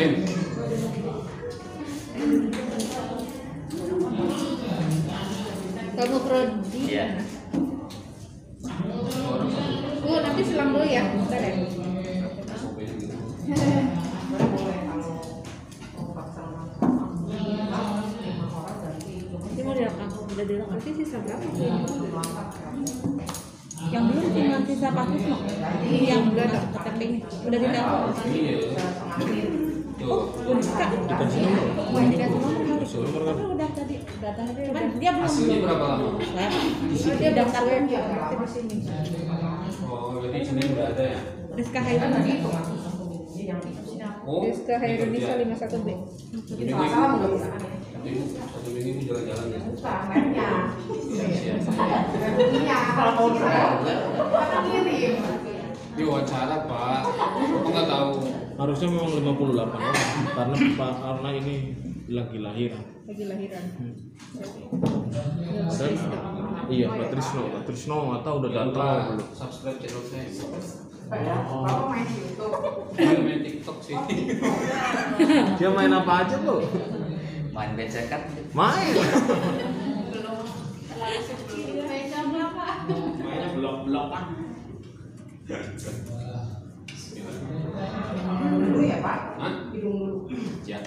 Kamu prodi. Iya. Bu, nanti silang dulu ya. Bentar ya. Nanti mau direkam, udah direkam. Nanti sisa berapa? Yang belum cuma sisa paket loh. Yang udah keteling, udah ditelepon. Oh, udah tadi datang kan dia belum. Asli berapa lama? Dia daftar kan dia ke sini. Oh, berarti sini udah ada ya. Rizka Hairunisa. Oh, Rizka Hairunisa 51B. Jadi masalah belum. Satu minggu jalan-jalan ya. Namanya. Iya. Kalau mau ngirim. Diwawancara, Pak. Aku enggak tahu. Harusnya memang 58 orang karena ini lagi lahiran. Iya, Patrisno atau udah datang belum? Subscribe channel saya. Kamu main YouTube? Main TikTok sih. Dia main apa aja tuh? Main becekat. Main. Belum terlalu sepi. Mainnya berapa? Mainnya blok-blokan. Dulu ya Pak? Hah? Hidung dulu. Ya.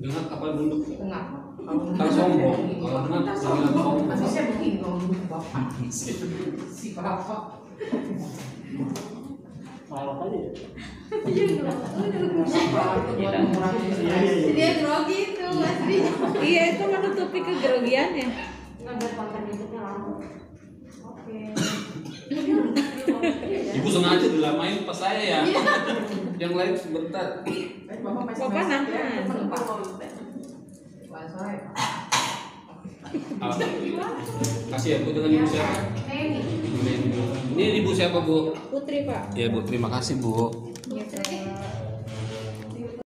Dengar apa dulu? Dengar. Kalau sombong, kalau dengar sombong. Maksudnya begini kalau dulu Bapak. Si Bapak. Malah aja. Iya gitu. Dia grogi tuh asli. Iya itu menutupi kegrogiannya. Ngambil konten YouTube-nya lama. Oke. Ibu sengaja dilamain pas saya ya. Yang lain sebentar. Bapak nangis. Kasih ya Bu dengan ibu siapa? Ini ibu siapa Bu? Putri Pak. Ya Bu, terima kasih Bu.